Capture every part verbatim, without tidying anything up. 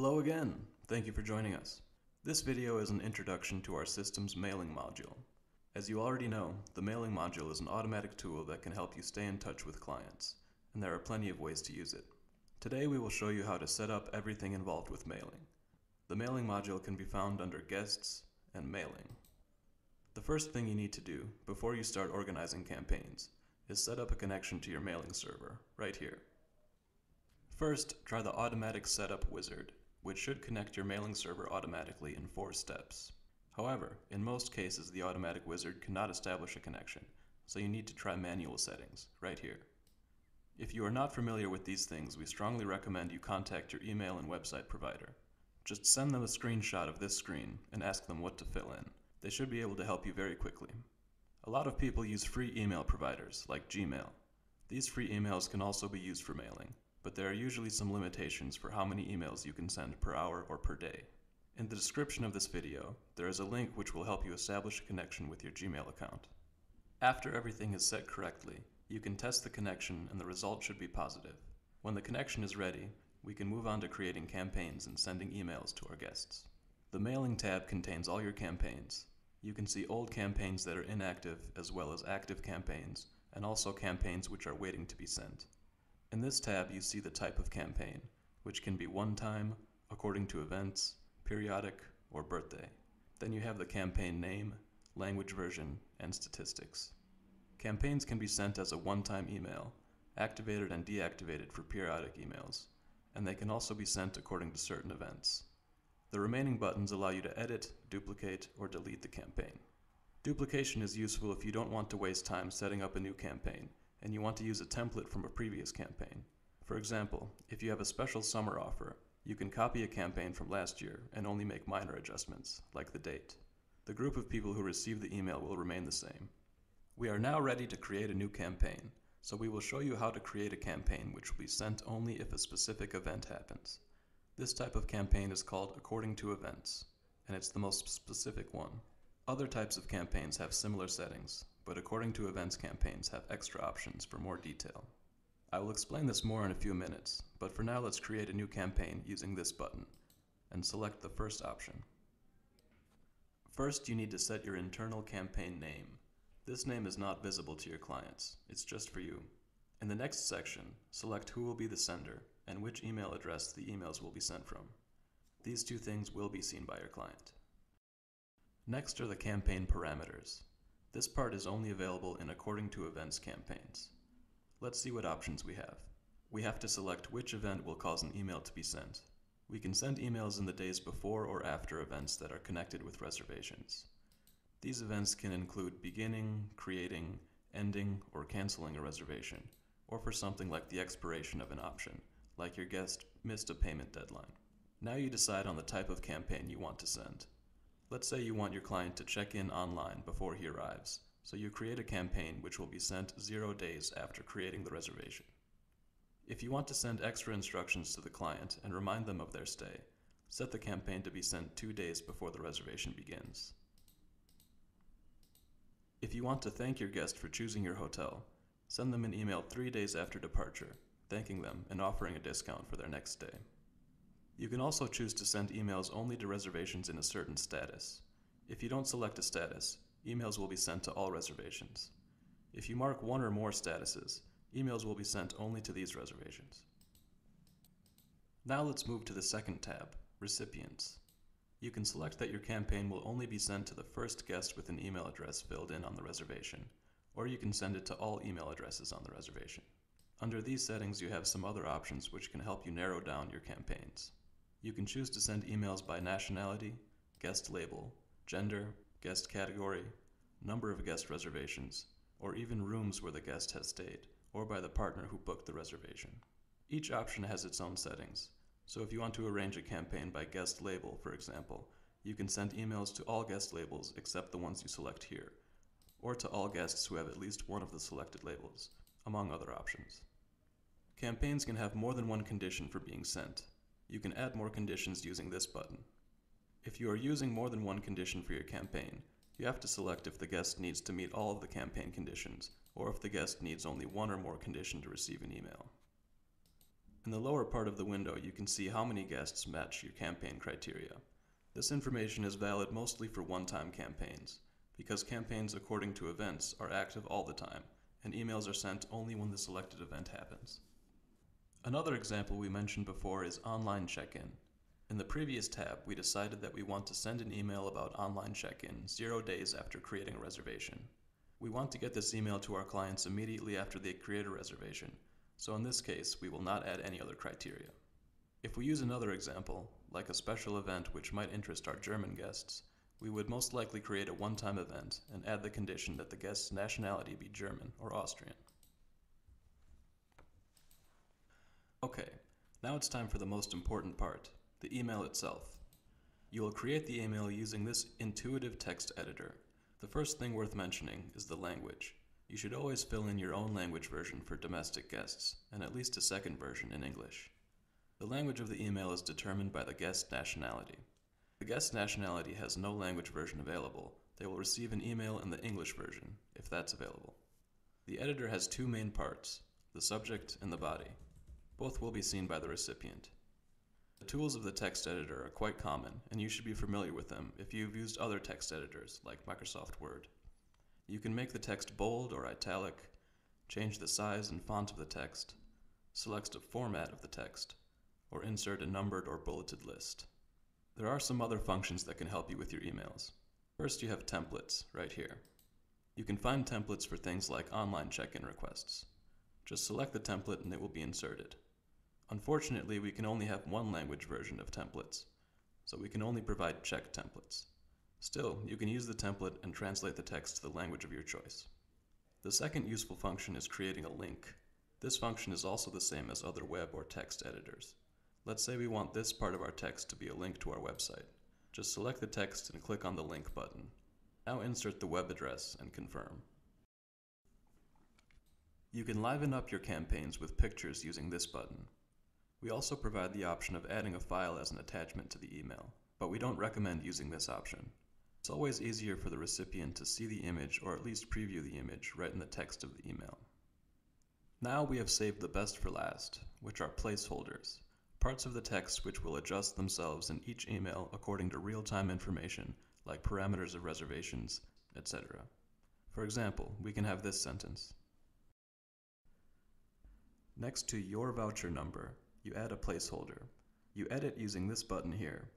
Hello again! Thank you for joining us. This video is an introduction to our system's mailing module. As you already know, the mailing module is an automatic tool that can help you stay in touch with clients, and there are plenty of ways to use it. Today we will show you how to set up everything involved with mailing. The mailing module can be found under Guests and Mailing. The first thing you need to do before you start organizing campaigns is set up a connection to your mailing server, right here. First, try the Automatic Setup Wizard, which should connect your mailing server automatically in four steps. However, in most cases the automatic wizard cannot establish a connection, so you need to try manual settings, right here. If you are not familiar with these things, we strongly recommend you contact your email and website provider. Just send them a screenshot of this screen and ask them what to fill in. They should be able to help you very quickly. A lot of people use free email providers, like Gmail. These free emails can also be used for mailing, but there are usually some limitations for how many emails you can send per hour or per day. In the description of this video, there is a link which will help you establish a connection with your Gmail account. After everything is set correctly, you can test the connection and the result should be positive. When the connection is ready, we can move on to creating campaigns and sending emails to our guests. The Mailing tab contains all your campaigns. You can see old campaigns that are inactive as well as active campaigns, and also campaigns which are waiting to be sent. In this tab you see the type of campaign, which can be one-time, according to events, periodic, or birthday. Then you have the campaign name, language version, and statistics. Campaigns can be sent as a one-time email, activated and deactivated for periodic emails, and they can also be sent according to certain events. The remaining buttons allow you to edit, duplicate, or delete the campaign. Duplication is useful if you don't want to waste time setting up a new campaign, and you want to use a template from a previous campaign. For example, if you have a special summer offer, you can copy a campaign from last year and only make minor adjustments, like the date. The group of people who receive the email will remain the same. We are now ready to create a new campaign, so we will show you how to create a campaign which will be sent only if a specific event happens. This type of campaign is called According to Events, and it's the most specific one. Other types of campaigns have similar settings, but According to Events campaigns have extra options for more detail. I will explain this more in a few minutes, but for now let's create a new campaign using this button, and select the first option. First you need to set your internal campaign name. This name is not visible to your clients, it's just for you. In the next section, select who will be the sender, and which email address the emails will be sent from. These two things will be seen by your client. Next are the campaign parameters. This part is only available in According to Events campaigns. Let's see what options we have. We have to select which event will cause an email to be sent. We can send emails in the days before or after events that are connected with reservations. These events can include beginning, creating, ending, or canceling a reservation, or for something like the expiration of an option, like your guest missed a payment deadline. Now you decide on the type of campaign you want to send. Let's say you want your client to check in online before he arrives, so you create a campaign which will be sent zero days after creating the reservation. If you want to send extra instructions to the client and remind them of their stay, set the campaign to be sent two days before the reservation begins. If you want to thank your guest for choosing your hotel, send them an email three days after departure, thanking them and offering a discount for their next stay. You can also choose to send emails only to reservations in a certain status. If you don't select a status, emails will be sent to all reservations. If you mark one or more statuses, emails will be sent only to these reservations. Now let's move to the second tab, Recipients. You can select that your campaign will only be sent to the first guest with an email address filled in on the reservation, or you can send it to all email addresses on the reservation. Under these settings you have some other options which can help you narrow down your campaigns. You can choose to send emails by nationality, guest label, gender, guest category, number of guest reservations, or even rooms where the guest has stayed, or by the partner who booked the reservation. Each option has its own settings, so if you want to arrange a campaign by guest label, for example, you can send emails to all guest labels except the ones you select here, or to all guests who have at least one of the selected labels, among other options. Campaigns can have more than one condition for being sent. You can add more conditions using this button. If you are using more than one condition for your campaign, you have to select if the guest needs to meet all of the campaign conditions, or if the guest needs only one or more condition to receive an email. In the lower part of the window, you can see how many guests match your campaign criteria. This information is valid mostly for one-time campaigns, because campaigns according to events are active all the time, and emails are sent only when the selected event happens. Another example we mentioned before is online check-in. In the previous tab, we decided that we want to send an email about online check-in zero days after creating a reservation. We want to get this email to our clients immediately after they create a reservation, so in this case, we will not add any other criteria. If we use another example, like a special event which might interest our German guests, we would most likely create a one-time event and add the condition that the guest's nationality be German or Austrian. Okay, now it's time for the most important part, the email itself. You will create the email using this intuitive text editor. The first thing worth mentioning is the language. You should always fill in your own language version for domestic guests, and at least a second version in English. The language of the email is determined by the guest nationality. If the guest nationality has no language version available, they will receive an email in the English version, if that's available. The editor has two main parts, the subject and the body. Both will be seen by the recipient. The tools of the text editor are quite common, and you should be familiar with them if you've used other text editors, like Microsoft Word. You can make the text bold or italic, change the size and font of the text, select the format of the text, or insert a numbered or bulleted list. There are some other functions that can help you with your emails. First, you have templates right here. You can find templates for things like online check-in requests. Just select the template and it will be inserted. Unfortunately, we can only have one language version of templates, so we can only provide Czech templates. Still, you can use the template and translate the text to the language of your choice. The second useful function is creating a link. This function is also the same as other web or text editors. Let's say we want this part of our text to be a link to our website. Just select the text and click on the link button. Now insert the web address and confirm. You can liven up your campaigns with pictures using this button. We also provide the option of adding a file as an attachment to the email, but we don't recommend using this option. It's always easier for the recipient to see the image or at least preview the image right in the text of the email. Now we have saved the best for last, which are placeholders, parts of the text which will adjust themselves in each email according to real-time information like parameters of reservations, et cetera. For example, we can have this sentence. Next to your voucher number, you add a placeholder. You edit using this button here,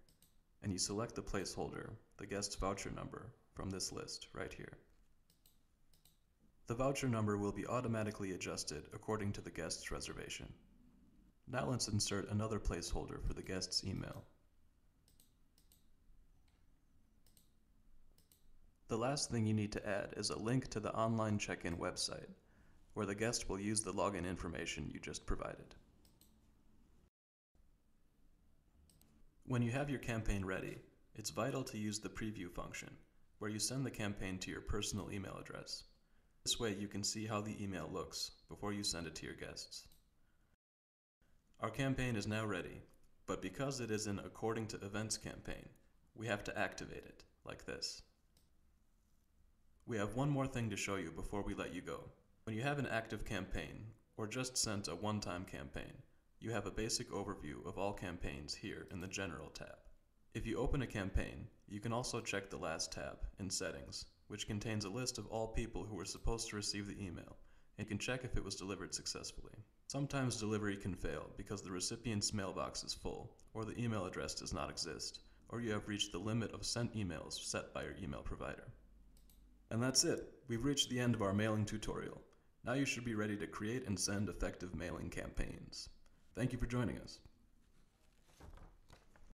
and you select the placeholder, the guest's voucher number, from this list right here. The voucher number will be automatically adjusted according to the guest's reservation. Now let's insert another placeholder for the guest's email. The last thing you need to add is a link to the online check-in website, where the guest will use the login information you just provided. When you have your campaign ready, it's vital to use the preview function, where you send the campaign to your personal email address. This way you can see how the email looks before you send it to your guests. Our campaign is now ready, but because it is an according to events campaign, we have to activate it, like this. We have one more thing to show you before we let you go. When you have an active campaign, or just sent a one-time campaign, you have a basic overview of all campaigns here in the General tab. If you open a campaign, you can also check the last tab in Settings, which contains a list of all people who were supposed to receive the email, and you can check if it was delivered successfully. Sometimes delivery can fail because the recipient's mailbox is full, or the email address does not exist, or you have reached the limit of sent emails set by your email provider. And that's it. We've reached the end of our mailing tutorial. Now you should be ready to create and send effective mailing campaigns. Thank you for joining us.